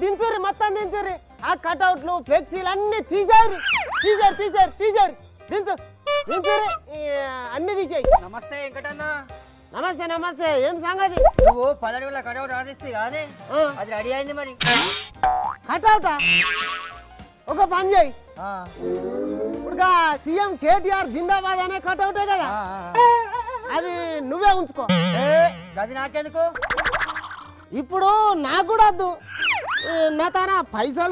दिंचरी मत्तन दिंचरी आ कटआउटलू फ्लेक्सील अन्नी తీసేరు తీసేరు తీసేరు తీసేరు దించు దించరి అన్ని తీసేయి నమస్తే వెంకటన్న నమస్తే నమస్తే ఏం సంగతి నువ్వు 12 గల కటౌట్ ఆడిస్తే గాని అది రెడీ అయ్యింది మరి కటౌటా ఒక పని చేయి ఆ ఇప్పుడుగా సీఎం కేటీఆర్ జిందాబాద్ అనే కటౌటే కదా అది నువ్వే ఉంచుకో ఏ గది నాకెందుకు ఇప్పుడు నాకు కూడా అద్దు ना ताना पैसा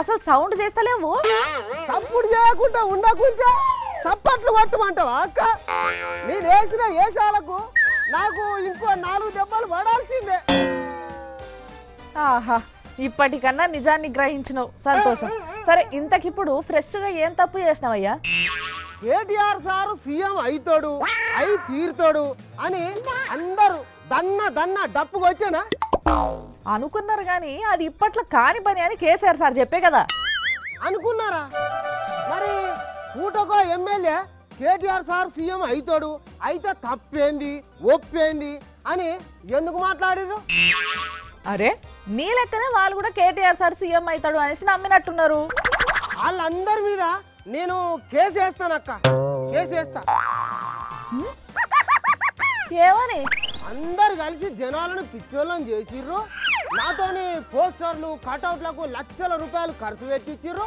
असल सौंड सपोर्ट ఇప్పటికన్నా నిజాన్ని గ్రహించినావు సంతోషం సరే ఇంతకిప్పుడు ఫ్రెష్ గా ఏం తప్పు చేశావయ్యా KTR సార్ సీఎం అయితాడు అయి తీర్తాడు అని అందరూ దన్న దన్న డప్పుకొచ్చానా అనుకున్నారు గానీ అది ఇప్పట్ల కాని పని అని KTR సార్ చెప్పే కదా అనుకున్నారా మరి ఊటకో ఎమ్మెల్యే KTR సార్ సీఎం అయితాడు అయితే తప్పేంది ఒప్పేంది అని ఎందుకు మాట్లాడారు అరే నీ లెక్కనే వాళ్ళు కూడా KTR సార్ సీఎం అయితాడు అనేసి నమ్మినట్టున్నారు వాళ్ళందరి మీద నేను కేసు చేస్తానక్క కేసు చేస్తా ఏమని అందరూ కలిసి జనాలను పిచ్చోళ్ళని చేసిర్రు నాతోని పోస్టర్లు కటౌట్లకు లక్షల రూపాయలు ఖర్చు పెట్టిచిర్రు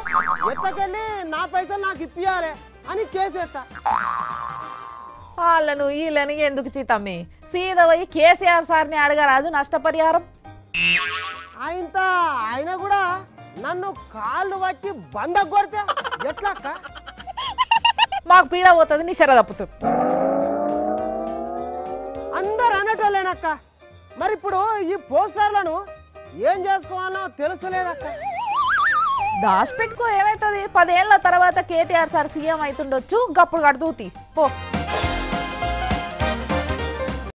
ఎట్టకనే నా పైసలు నాకు ఇప్పియాలి అని కేసేత ఆలను ఈలను ఎందుకు తీతమ్మి సీదవై KTR సార్ ని అడగరాదు నష్టపరిహారం ఆయింత ఆయన కూడా నన్ను కాళ్ళు వట్టి బండ కొడతా ఎట్లాక మాకు పీడ పోతది నీ శర దప్పుతది అందరూ అనటోలేనక్క మరి ఇప్పుడు ఈ పోస్టర్లను ఏం చేసుకోవాలో తెలుసలేదక్క दाशपेट को पदेళ్ళ तरह KTR సార్ సీఎం అయితుండొచ్చు గప్పుడు కడుతూతి పో।